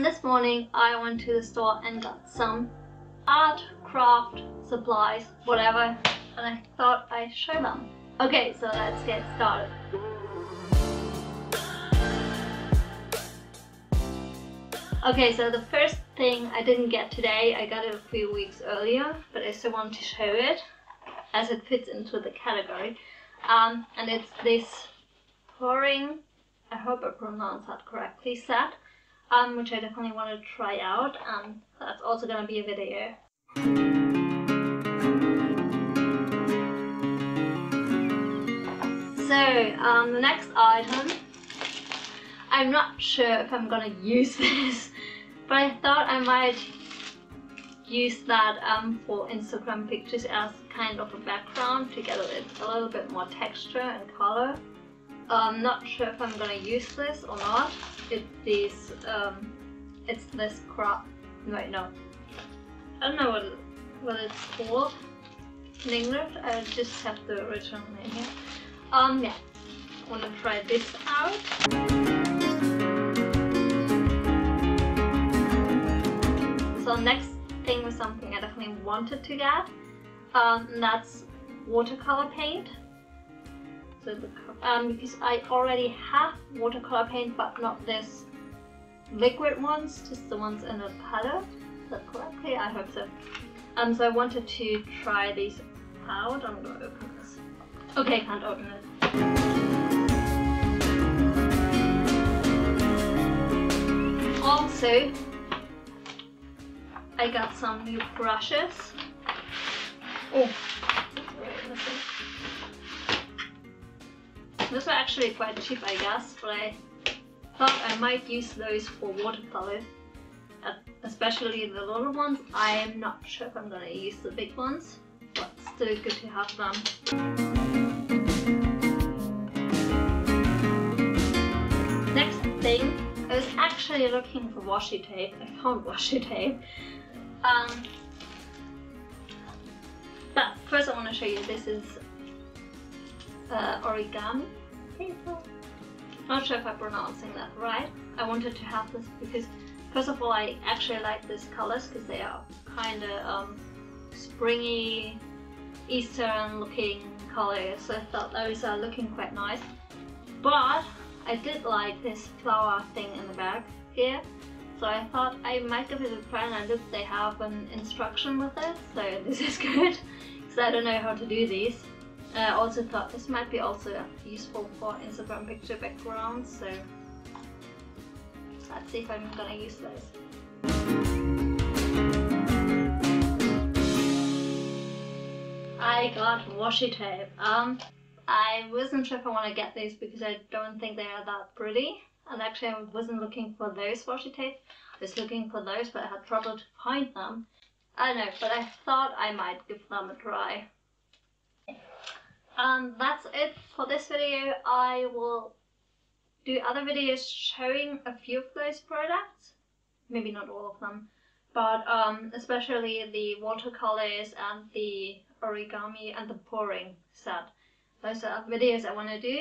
This morning I went to the store and got some art craft supplies, whatever, and I thought I'd show them. Okay, so let's get started. Okay, so the first thing I didn't get today, I got it a few weeks earlier, but I still want to show it as it fits into the category. And it's this pouring, I hope I pronounced that correctly, set, which I definitely want to try out, and that's also going to be a video. So, the next item, I'm not sure if I'm going to use this, but I thought I might use that for Instagram pictures as kind of a background to get a little bit more texture and color. I'm not sure if I'm going to use this or not. It's this crop. Right, no. I don't know what it's called in English. I just have the original name here. Yeah, I want to try this out. So next thing was something I definitely wanted to get, and that's watercolor paint. So because I already have watercolor paint, but not this liquid ones, just the ones in a palette. Is that correctly? I hope so. So I wanted to try these out. I'm gonna open this. Okay, I can't open it. Also, I got some new brushes. Oh, those were actually quite cheap, I guess, but I thought I might use those for watercolor, especially the little ones. I am not sure if I'm gonna use the big ones, but still good to have them. Next thing, I was actually looking for washi tape. I found washi tape. But first I want to show you, this is origami paper. Not sure if I'm pronouncing that right. I wanted to have this because first of all I actually like these colors because they are kind of springy, Eastern looking colors, so I thought those are looking quite nice. But I did like this flower thing in the back here. So I thought I might give it a try, and I looked, they have an instruction with it, so this is good because I don't know how to do these. I also thought this might be also useful for Instagram picture backgrounds, so let's see if I'm gonna use those. I got washi tape. I wasn't sure if I want to get these because I don't think they are that pretty. And actually I wasn't looking for those washi tape, I was looking for those, but I had trouble to find them. I don't know, but I thought I might give them a try. That's it for this video. I will do other videos showing a few of those products. Maybe not all of them, but especially the watercolors and the origami and the pouring set. Those are videos I want to do.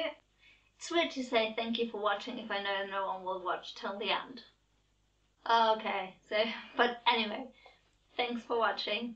It's weird to say thank you for watching if I know no one will watch till the end. Okay, so, but anyway, thanks for watching.